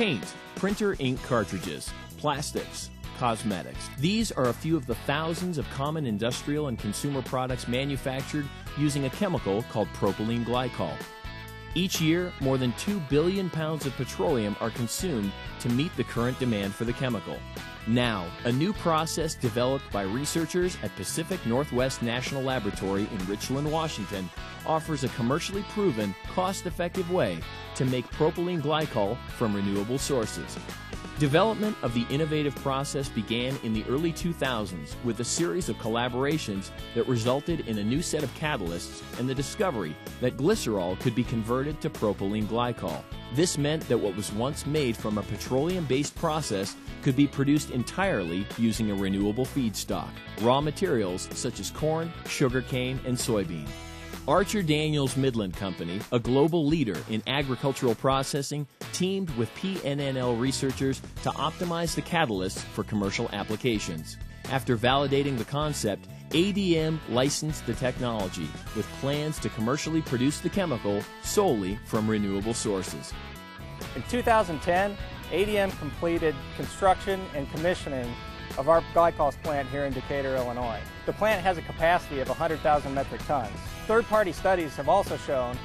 paint, printer ink cartridges, plastics, cosmetics. These are a few of the thousands of common industrial and consumer products manufactured using a chemical called propylene glycol. Each year, more than 2 billion pounds of petroleum are consumed to meet the current demand for the chemical. Now, a new process developed by researchers at Pacific Northwest National Laboratory in Richland, Washington, offers a commercially proven, cost-effective way to make propylene glycol from renewable sources. Development of the innovative process began in the early 2000s with a series of collaborations that resulted in a new set of catalysts and the discovery that glycerol could be converted to propylene glycol. This meant that what was once made from a petroleum-based process could be produced entirely using a renewable feedstock, raw materials such as corn, sugarcane, and soybean. Archer Daniels Midland Company, a global leader in agricultural processing, teamed with PNNL researchers to optimize the catalysts for commercial applications. After validating the concept, ADM licensed the technology with plans to commercially produce the chemical solely from renewable sources. In 2010, ADM completed construction and commissioning of our glycols plant here in Decatur, Illinois. The plant has a capacity of 100,000 metric tons. Third-party studies have also shown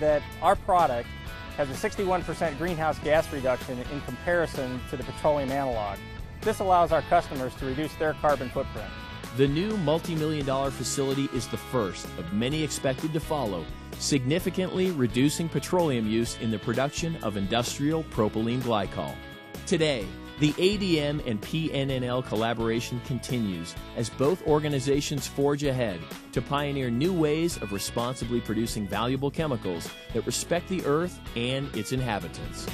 that our product has a 61% greenhouse gas reduction in comparison to the petroleum analog. This allows our customers to reduce their carbon footprint. The new multi-million-dollar facility is the first of many expected to follow, significantly reducing petroleum use in the production of industrial propylene glycol. Today, the ADM and PNNL collaboration continues as both organizations forge ahead to pioneer new ways of responsibly producing valuable chemicals that respect the earth and its inhabitants.